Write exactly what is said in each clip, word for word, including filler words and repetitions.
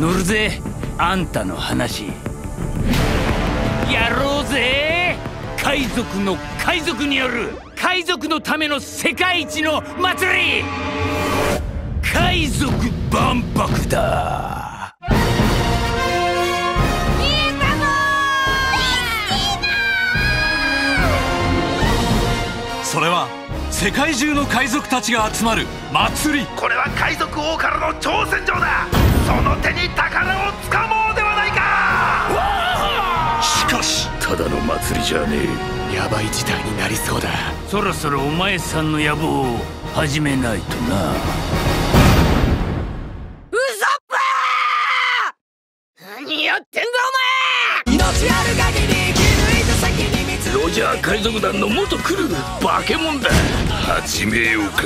乗るぜ、あんたの話。やろうぜ、海賊の海賊による海賊のための世界一の祭り、海賊万博だ。それは世界中の海賊たちが集まる祭り。これは海賊王からの挑戦状だ。その手に宝をつかもうではないか。しかしただの祭りじゃねえ、ヤバい事態になりそうだ。そろそろお前さんの野望を始めないとな。ウソップー、何やってんだお前。命ある限りロジャー海賊団の元クルー、バケモンだ。始めようか。こ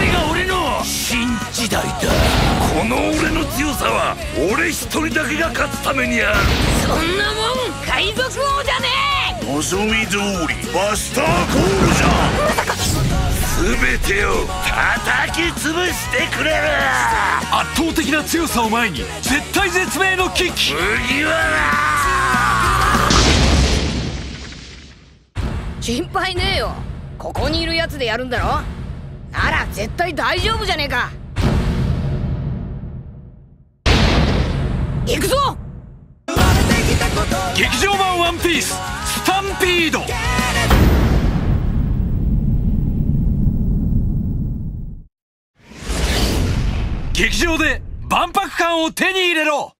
れが俺の新時代だ。この俺の強さは俺一人だけが勝つためにある。そんなもん海賊王じゃねえ。望み通りバスターコールじゃ。全てを叩き潰してくれる。圧倒的な強さを前に絶体絶命の危機。麦わら、心配ねえよ。ここにいるやつでやるんだろ。なら絶対大丈夫じゃねえか。行くぞ。劇場版ワンピーススタンピード。劇場で万博感を手に入れろ。